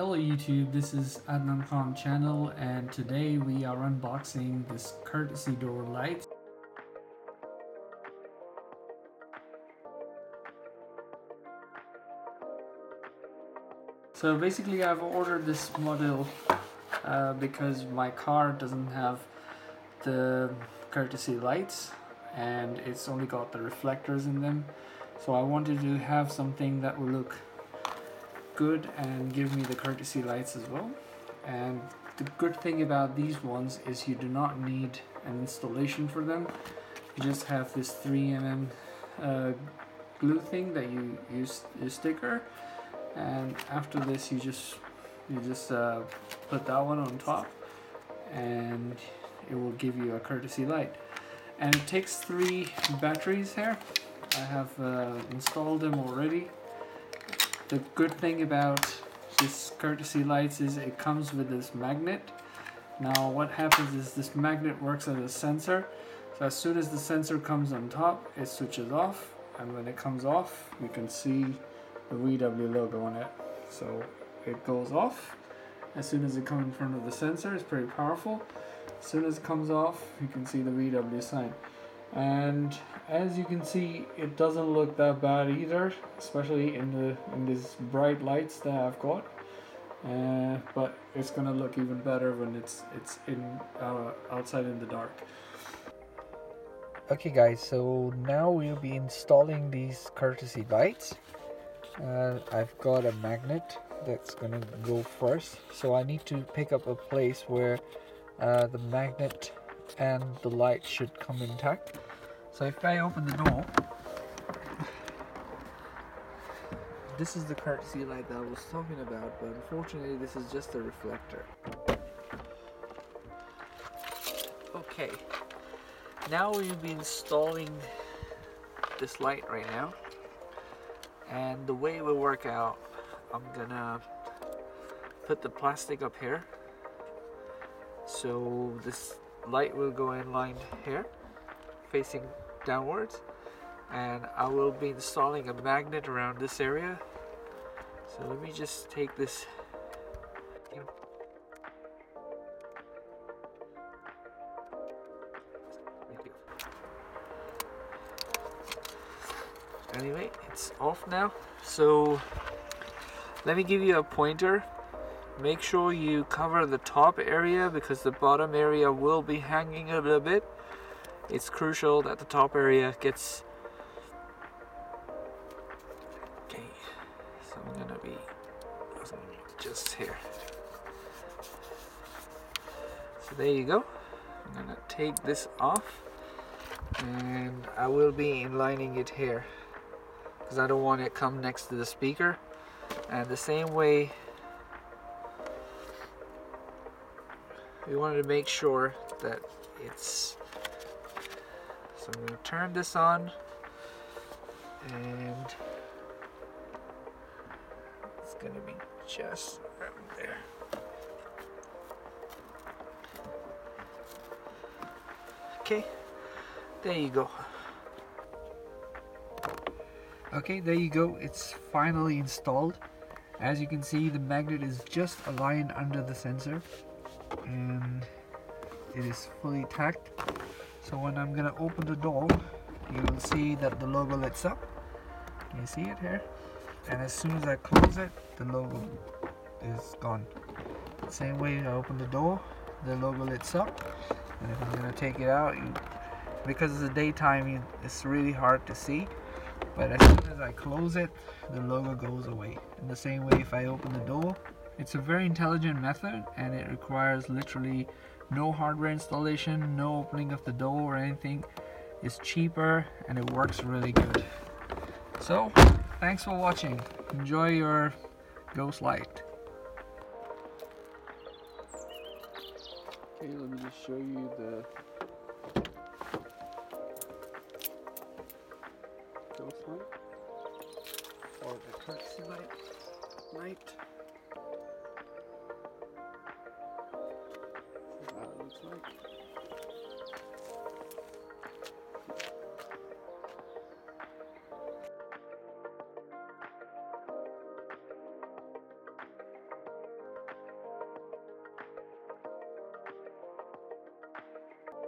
Hello YouTube, this is Adnan Khan Channel, and today we are unboxing this courtesy door light. So basically I've ordered this model because my car doesn't have the courtesy lights and it's only got the reflectors in them. So I wanted to have something that will look good and give me the courtesy lights as well. And the good thing about these ones is you do not need an installation for them. You just have this 3mm glue thing that you use your sticker, and after this you just put that one on top and it will give you a courtesy light. And it takes 3 batteries here. I have installed them already. The good thing about this courtesy lights is it comes with this magnet. Now what happens is this magnet works as a sensor. So as soon as the sensor comes on top, it switches off, and when it comes off, you can see the VW logo on it. So it goes off as soon as it comes in front of the sensor. It's pretty powerful. As soon as it comes off, you can see the VW sign. And as you can see, it doesn't look that bad either, especially in these bright lights that I've got. But it's gonna look even better when it's outside in the dark. Okay guys, so now we'll be installing these courtesy lights. I've got a magnet that's gonna go first, so I need to pick up a place where the magnet and the light should come intact. So if I open the door, this is the courtesy light that I was talking about, but unfortunately this is just a reflector. Okay, now we'll be installing this light right now, and the way it will work out, I'm gonna put the plastic up here so this light will go in line here facing downwards, and I will be installing a magnet around this area. So let me just take this. Anyway, it's off now, so let me give you a pointer. Make sure you cover the top area because the bottom area will be hanging a little bit. It's crucial that the top area gets... Okay, so I'm gonna be just here. So there you go. I'm gonna take this off and I will be inlining it here because I don't want it to come next to the speaker. And the same way, we wanted to make sure that it's... So I'm going to turn this on and it's going to be just right there. Okay, there you go. Okay, there you go. It's finally installed. As you can see, the magnet is just aligned under the sensor, and it is fully tacked. So when I'm gonna open the door, you will see that the logo lights up. Can you see it here? And as soon as I close it, the logo is gone. Same way I open the door, the logo lights up. And if I'm gonna take it out, because it's the daytime, it's really hard to see. But as soon as I close it, the logo goes away. In the same way, if I open the door, it's a very intelligent method, and it requires literally no hardware installation, no opening of the door or anything. It's cheaper and it works really good. So, thanks for watching. Enjoy your ghost light. Okay, let me just show you the ghost light or the courtesy light. Like